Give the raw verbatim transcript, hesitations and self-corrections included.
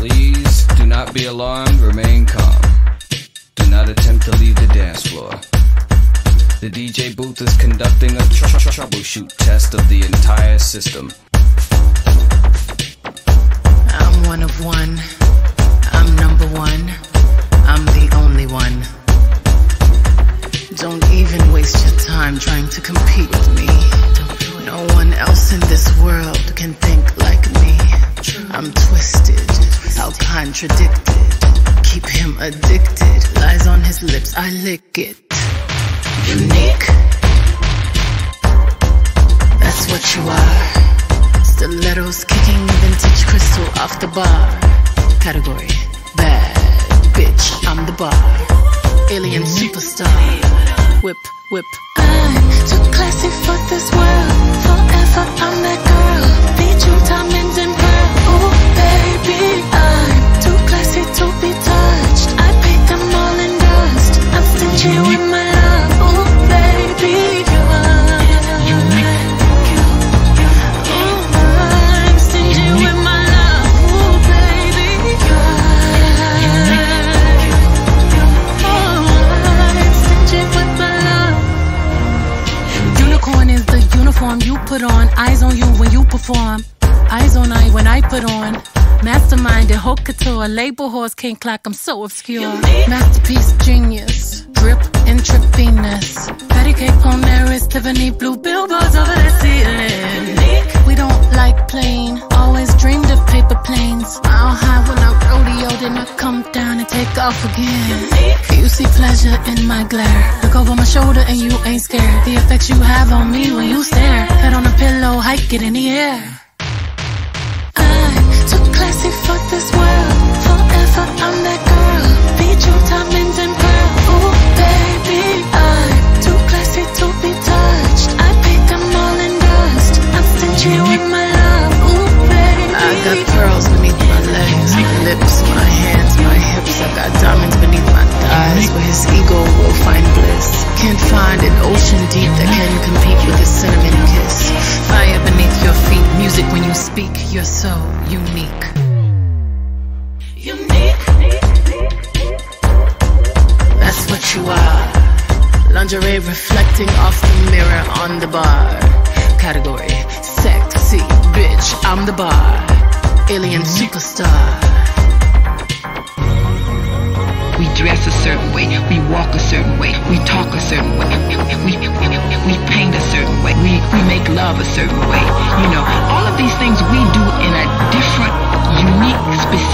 Please do not be alarmed, remain calm. Do not attempt to leave the dance floor. The D J booth is conducting a tr tr troubleshoot test of the entire system. I'm one of one. I'm number one. I'm the only one. Don't even waste your time trying to compete with me. No one else in this world can think like me. I'm twisted, how contradicted. Keep him addicted. Lies on his lips, I lick it. Unique, that's what you are. Stilettos kicking vintage crystal off the bar. Category, bad bitch, I'm the bar. Alien superstar, whip, whip. I'm too classy for this world. Forever I'm that girl. Beat you diamond and pearl. Ooh baby, I'm too classy to be touched. I paid them all in dust. I'm stingy with my love. Ooh baby, you are. Ooh, I'm stingy with my love. Ooh baby, you are. Ooh, I'm stingy with my love. Unicorn is the uniform you put on. Eyes on you when you perform. Eyes on I when I put on. Masterminded, haute couture, label horse, can't clock, I'm so obscure. Masterpiece, genius, drip, intravenous. Patty cake, Pomaris, Tiffany blue, billboards over the ceiling. We don't like plain, always dreamed of paper planes. Mile high when I rodeo, then I come down and take off again. You see pleasure in my glare. Look over my shoulder and you ain't scared. The effects you have on me when you stare. Head on a pillow, hike it in the air. Classy for this world, forever I'm that girl. Beat you diamond and pearl. Ooh baby, I'm too classy to be touched. I paid them all in dust. I'm stingy with my love. Ooh baby, I got pearls beneath my legs, my lips, my hands, my hips. I got diamonds beneath my thighs, where his ego will find bliss. Can't find an ocean deep that can compete with his cinnamon kiss. Fire beneath your feet, music when you speak. You're so unique. You are lingerie reflecting off the mirror on the bar. Category, sexy bitch, I'm the bar. Alien superstar. We dress a certain way, we walk a certain way, we talk a certain way, we, we paint a certain way, we, we make love a certain way. You know, all of these things we do in a different, unique, specific